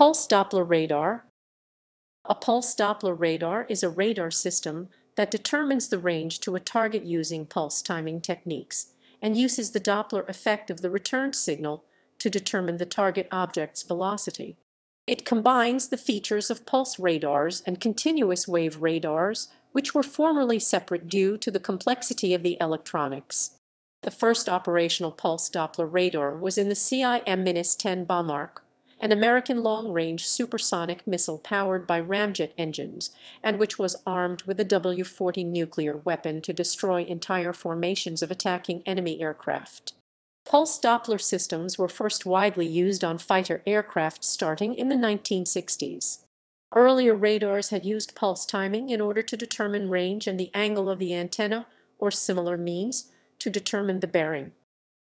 Pulse Doppler radar. A pulse Doppler radar is a radar system that determines the range to a target using pulse timing techniques and uses the Doppler effect of the returned signal to determine the target object's velocity. It combines the features of pulse radars and continuous wave radars, which were formerly separate due to the complexity of the electronics. The first operational pulse Doppler radar was in the CIM-10 Bomarc, an American long-range supersonic missile powered by ramjet engines, and which was armed with a W40 nuclear weapon to destroy entire formations of attacking enemy aircraft. Pulse Doppler systems were first widely used on fighter aircraft starting in the 1960s. Earlier radars had used pulse timing in order to determine range and the angle of the antenna, or similar means, to determine the bearing.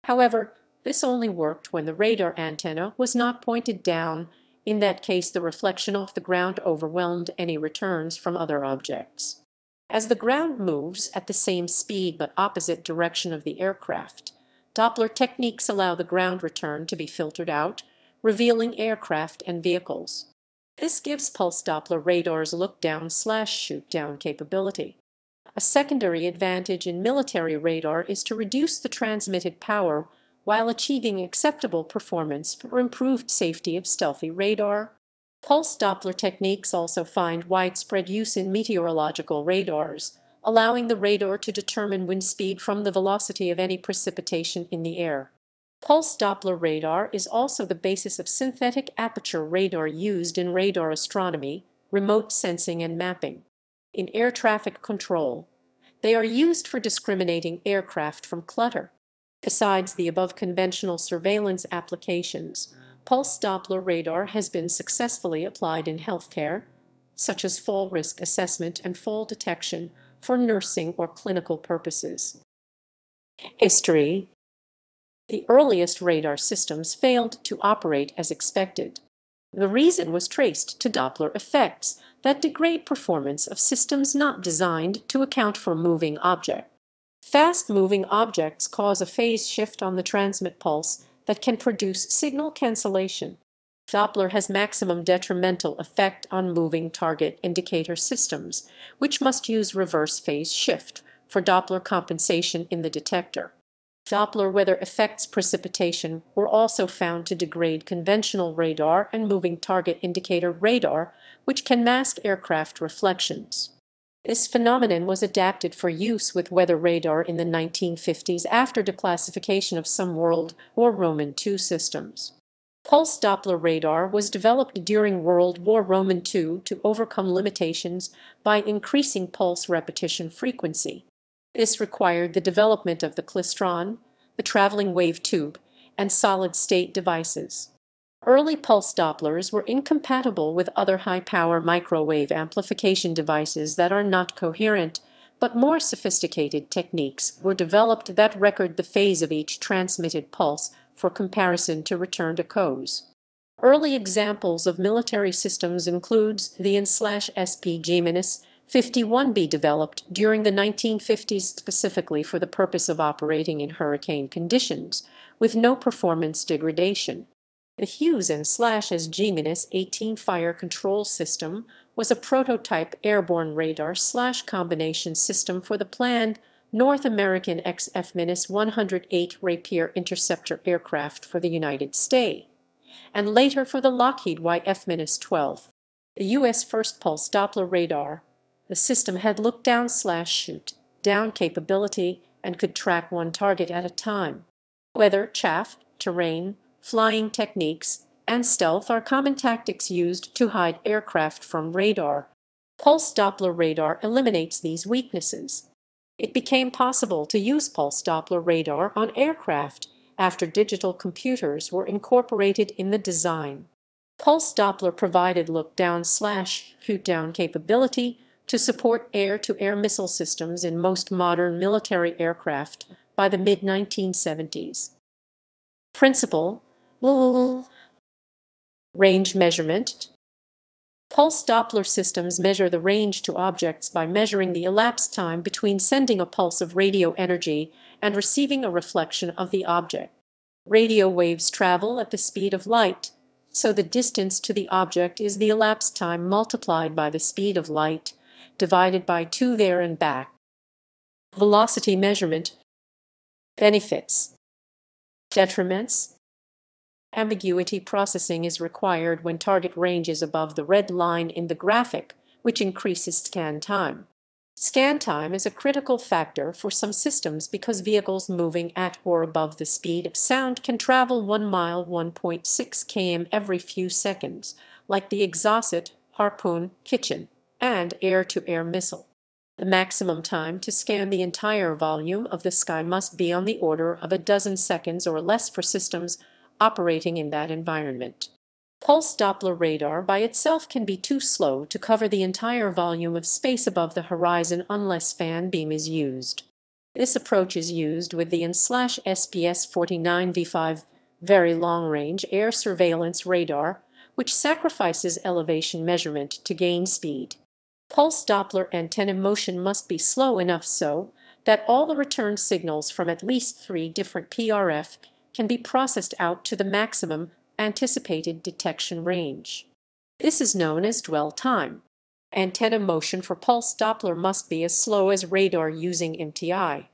However, this only worked when the radar antenna was not pointed down. In that case, the reflection off the ground overwhelmed any returns from other objects. As the ground moves at the same speed but opposite direction of the aircraft, Doppler techniques allow the ground return to be filtered out, revealing aircraft and vehicles. This gives pulse Doppler radars look-down/shoot-down capability. A secondary advantage in military radar is to reduce the transmitted power while achieving acceptable performance for improved safety of stealthy radar. Pulse Doppler techniques also find widespread use in meteorological radars, allowing the radar to determine wind speed from the velocity of any precipitation in the air. Pulse Doppler radar is also the basis of synthetic aperture radar used in radar astronomy, remote sensing, and mapping. In air traffic control, they are used for discriminating aircraft from clutter. Besides the above conventional surveillance applications, pulse Doppler radar has been successfully applied in healthcare, such as fall risk assessment and fall detection, for nursing or clinical purposes. History. The earliest radar systems failed to operate as expected. The reason was traced to Doppler effects that degrade performance of systems not designed to account for moving objects. Fast-moving objects cause a phase shift on the transmit pulse that can produce signal cancellation. Doppler has maximum detrimental effect on moving target indicator systems, which must use reverse phase shift for Doppler compensation in the detector. Doppler weather effects precipitation were also found to degrade conventional radar and moving target indicator radar, which can mask aircraft reflections. This phenomenon was adapted for use with weather radar in the 1950s after declassification of some World War II systems. Pulse Doppler radar was developed during World War II to overcome limitations by increasing pulse repetition frequency. This required the development of the klystron, the traveling wave tube, and solid-state devices. Early pulse Dopplers were incompatible with other high-power microwave amplification devices that are not coherent, but more sophisticated techniques were developed that record the phase of each transmitted pulse for comparison to returned echoes. Early examples of military systems includes the AN/SPG-51B, developed during the 1950s specifically for the purpose of operating in hurricane conditions, with no performance degradation. The Hughes AN/ASG-18 fire control system was a prototype airborne radar/combination system for the planned North American XF-108 Rapier interceptor aircraft for the United States, and later for the Lockheed YF-12. The U.S. first pulse Doppler radar. The system had look-down/shoot-down capability and could track one target at a time. Weather, chaff, terrain, flying techniques, and stealth are common tactics used to hide aircraft from radar. Pulse Doppler radar eliminates these weaknesses. It became possible to use pulse Doppler radar on aircraft after digital computers were incorporated in the design. Pulse Doppler provided look-down/shoot-down capability to support air-to-air missile systems in most modern military aircraft by the mid-1970s. Principle. Range measurement. Pulse Doppler systems measure the range to objects by measuring the elapsed time between sending a pulse of radio energy and receiving a reflection of the object. Radio waves travel at the speed of light, so the distance to the object is the elapsed time multiplied by the speed of light, divided by 2 there and back. Velocity measurement. Benefits. Detriments. Ambiguity processing is required when target range is above the red line in the graphic, which increases scan time. Scan time is a critical factor for some systems because vehicles moving at or above the speed of sound can travel 1 mile 1.6 km every few seconds, like the Exocet, Harpoon, Kitchen, and air-to-air missile. The maximum time to scan the entire volume of the sky must be on the order of a dozen seconds or less for systems operating in that environment. Pulse Doppler radar by itself can be too slow to cover the entire volume of space above the horizon unless fan beam is used. This approach is used with the AN/SPS-49V5 very long-range air surveillance radar, which sacrifices elevation measurement to gain speed. Pulse Doppler antenna motion must be slow enough so that all the return signals from at least 3 different PRF can be processed out to the maximum anticipated detection range. This is known as dwell time. Antenna motion for pulse Doppler must be as slow as radar using MTI.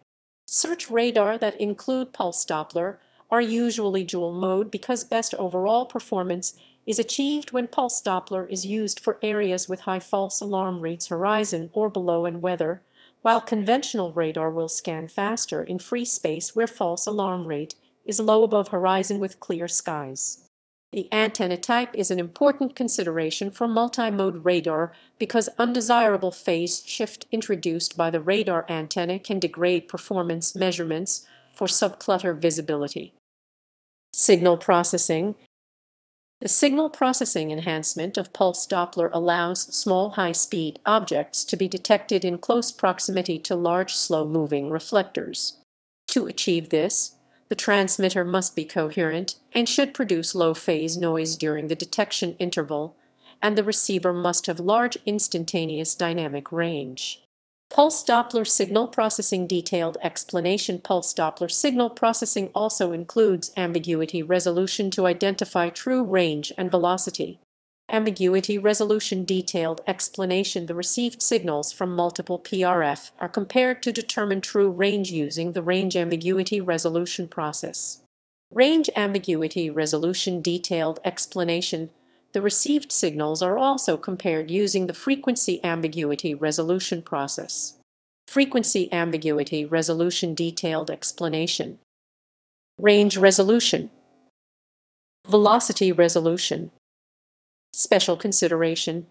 Search radar that include pulse Doppler are usually dual mode because best overall performance is achieved when pulse Doppler is used for areas with high false alarm rates horizon or below and weather, while conventional radar will scan faster in free space where false alarm rate is low above horizon with clear skies. The antenna type is an important consideration for multi-mode radar because undesirable phase shift introduced by the radar antenna can degrade performance measurements for subclutter visibility. Signal processing. The signal processing enhancement of pulse Doppler allows small high-speed objects to be detected in close proximity to large slow-moving reflectors. To achieve this, the transmitter must be coherent and should produce low phase noise during the detection interval, and the receiver must have large instantaneous dynamic range. Pulse Doppler signal processing detailed explanation. Pulse Doppler signal processing also includes ambiguity resolution to identify true range and velocity. Ambiguity resolution detailed explanation. The received signals from multiple PRF are compared to determine true range using the range ambiguity resolution process. Range ambiguity resolution detailed explanation. The received signals are also compared using the frequency ambiguity resolution process. Frequency ambiguity resolution detailed explanation. Range resolution. Velocity resolution. Special consideration.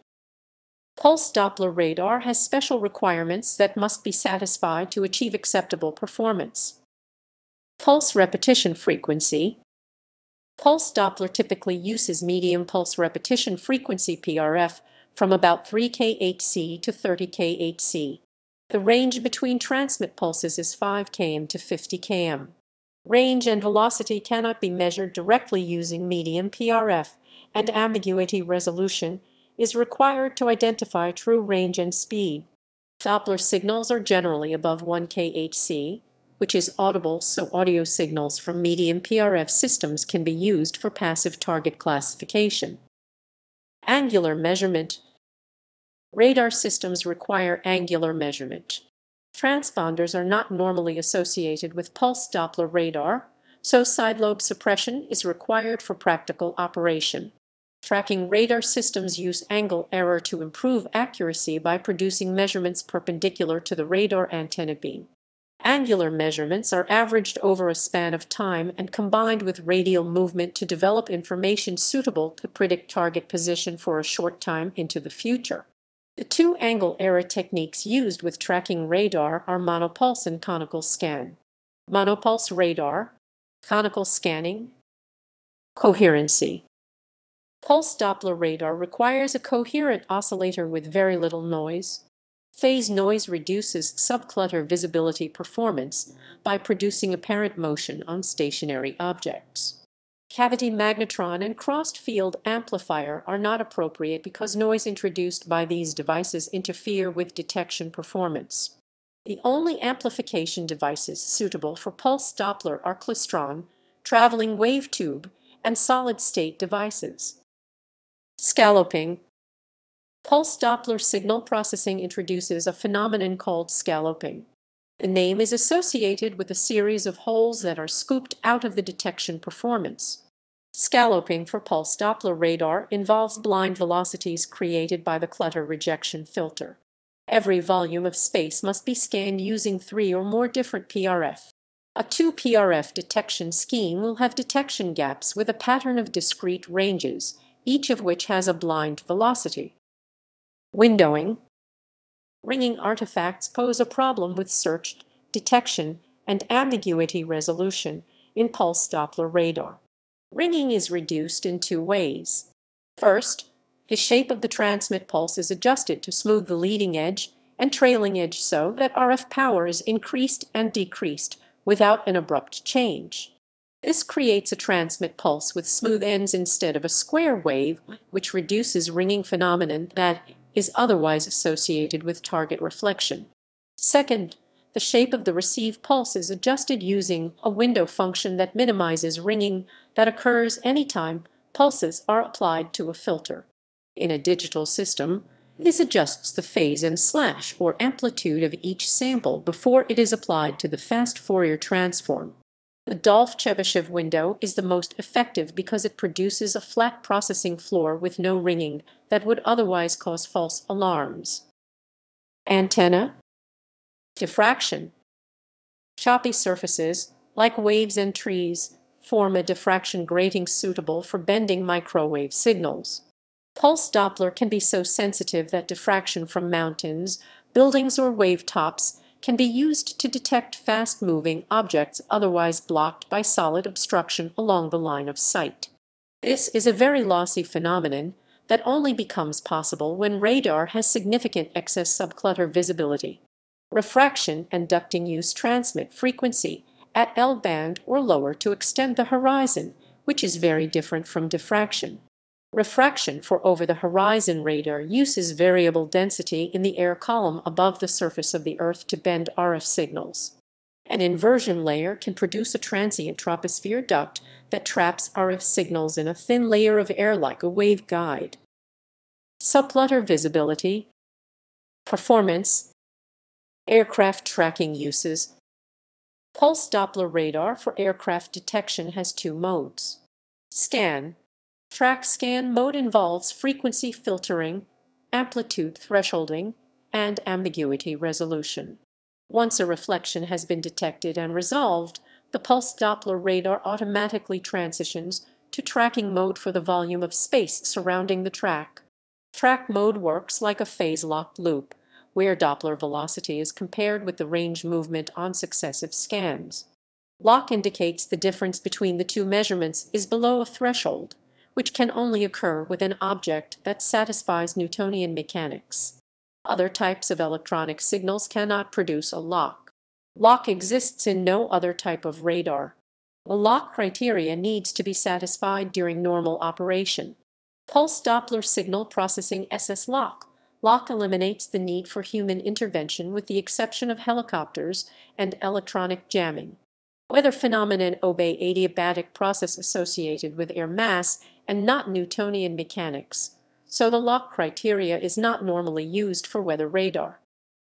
Pulse Doppler radar has special requirements that must be satisfied to achieve acceptable performance. Pulse repetition frequency. Pulse Doppler typically uses medium pulse repetition frequency PRF from about 3 kHz to 30 kHz. The range between transmit pulses is 5 km to 50 km. Range and velocity cannot be measured directly using medium PRF, and ambiguity resolution is required to identify true range and speed. Doppler signals are generally above 1 kHz, which is audible, so audio signals from medium PRF systems can be used for passive target classification. Angular measurement. Radar systems require angular measurement. Transponders are not normally associated with pulse Doppler radar, so side lobe suppression is required for practical operation. Tracking radar systems use angle error to improve accuracy by producing measurements perpendicular to the radar antenna beam. Angular measurements are averaged over a span of time and combined with radial movement to develop information suitable to predict target position for a short time into the future. The two angle error techniques used with tracking radar are monopulse and conical scan. Monopulse radar. Conical scanning. Coherency. Pulse Doppler radar requires a coherent oscillator with very little noise. Phase noise reduces subclutter visibility performance by producing apparent motion on stationary objects. Cavity magnetron and crossed-field amplifier are not appropriate because noise introduced by these devices interfere with detection performance. The only amplification devices suitable for pulse Doppler are klystron, traveling wave tube, and solid-state devices. Scalloping. Pulse Doppler signal processing introduces a phenomenon called scalloping. The name is associated with a series of holes that are scooped out of the detection performance. Scalloping for pulse Doppler radar involves blind velocities created by the clutter rejection filter. Every volume of space must be scanned using 3 or more different PRF. A 2-PRF detection scheme will have detection gaps with a pattern of discrete ranges, each of which has a blind velocity. Windowing. Ringing artifacts pose a problem with search, detection, and ambiguity resolution in pulse Doppler radar. Ringing is reduced in 2 ways. First, the shape of the transmit pulse is adjusted to smooth the leading edge and trailing edge so that RF power is increased and decreased without an abrupt change. This creates a transmit pulse with smooth ends instead of a square wave, which reduces ringing phenomenon that is otherwise associated with target reflection. Second, the shape of the receive pulse is adjusted using a window function that minimizes ringing that occurs anytime pulses are applied to a filter. In a digital system, this adjusts the phase and slash or amplitude of each sample before it is applied to the fast Fourier transform. The Dolph-Chebyshev window is the most effective because it produces a flat processing floor with no ringing that would otherwise cause false alarms. Antenna. Diffraction. Choppy surfaces, like waves and trees, form a diffraction grating suitable for bending microwave signals. Pulse Doppler can be so sensitive that diffraction from mountains, buildings, or wave tops can be used to detect fast-moving objects otherwise blocked by solid obstruction along the line of sight. This is a very lossy phenomenon that only becomes possible when radar has significant excess subclutter visibility. Refraction and ducting use transmit frequency at L-band or lower to extend the horizon, which is very different from diffraction. Refraction for over-the-horizon radar uses variable density in the air column above the surface of the Earth to bend RF signals. An inversion layer can produce a transient troposphere duct that traps RF signals in a thin layer of air like a waveguide. Subclutter visibility. Performance. Aircraft tracking uses. Pulse Doppler radar for aircraft detection has 2 modes. Scan. Track scan mode involves frequency filtering, amplitude thresholding, and ambiguity resolution. Once a reflection has been detected and resolved, the pulse Doppler radar automatically transitions to tracking mode for the volume of space surrounding the track. Track mode works like a phase-locked loop, where Doppler velocity is compared with the range movement on successive scans. Lock indicates the difference between the 2 measurements is below a threshold, which can only occur with an object that satisfies Newtonian mechanics. Other types of electronic signals cannot produce a lock. Lock exists in no other type of radar. The lock criteria needs to be satisfied during normal operation. Pulse Doppler signal processing SS-lock. Lock eliminates the need for human intervention with the exception of helicopters and electronic jamming. Weather phenomenon obey adiabatic process associated with air mass and not Newtonian mechanics, so the lock criteria is not normally used for weather radar.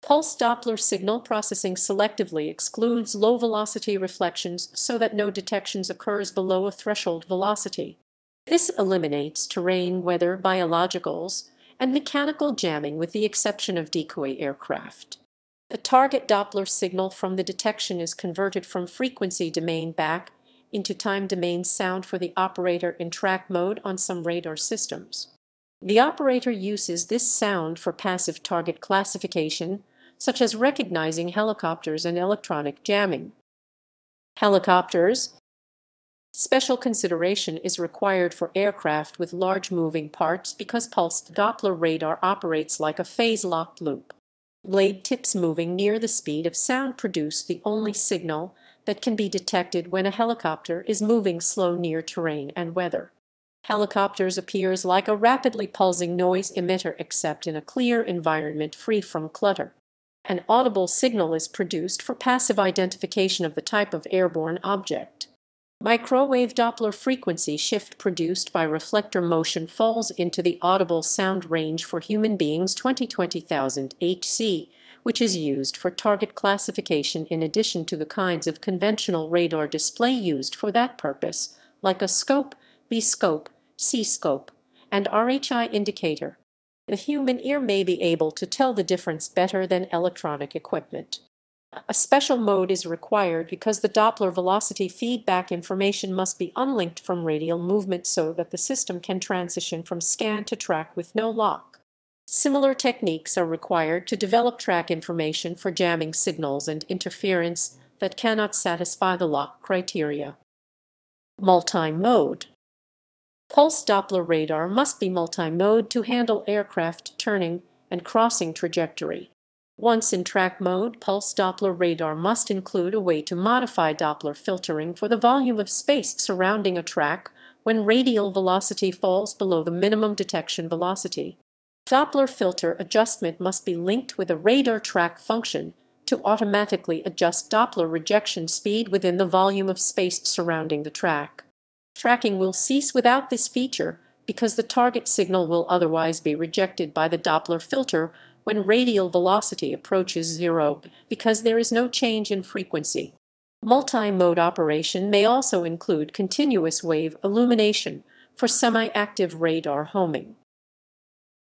Pulse Doppler signal processing selectively excludes low-velocity reflections so that no detections occurs below a threshold velocity. This eliminates terrain weather biologicals and mechanical jamming with the exception of decoy aircraft. The target Doppler signal from the detection is converted from frequency domain back into time domain sound for the operator in track mode on some radar systems. The operator uses this sound for passive target classification, such as recognizing helicopters and electronic jamming. Helicopters. Special consideration is required for aircraft with large moving parts because pulsed Doppler radar operates like a phase-locked loop. Blade tips moving near the speed of sound produce the only signal that can be detected when a helicopter is moving slow near terrain and weather. Helicopters appears like a rapidly pulsing noise emitter except in a clear environment free from clutter. An audible signal is produced for passive identification of the type of airborne object. microwave Doppler frequency shift produced by reflector motion falls into the audible sound range for human beings 20-20,000 Hz, which is used for target classification in addition to the kinds of conventional radar display used for that purpose, like a scope, B-scope, C-scope, and RHI indicator. The human ear may be able to tell the difference better than electronic equipment. A special mode is required because the Doppler velocity feedback information must be unlinked from radial movement so that the system can transition from scan to track with no lock. Similar techniques are required to develop track information for jamming signals and interference that cannot satisfy the lock criteria. Multi-mode. Pulse Doppler radar must be multi-mode to handle aircraft turning and crossing trajectory. Once in track mode, pulse Doppler radar must include a way to modify Doppler filtering for the volume of space surrounding a track when radial velocity falls below the minimum detection velocity. Doppler filter adjustment must be linked with a radar track function to automatically adjust Doppler rejection speed within the volume of space surrounding the track. Tracking will cease without this feature because the target signal will otherwise be rejected by the Doppler filter when radial velocity approaches zero, because there is no change in frequency. Multi-mode operation may also include continuous wave illumination for semi-active radar homing.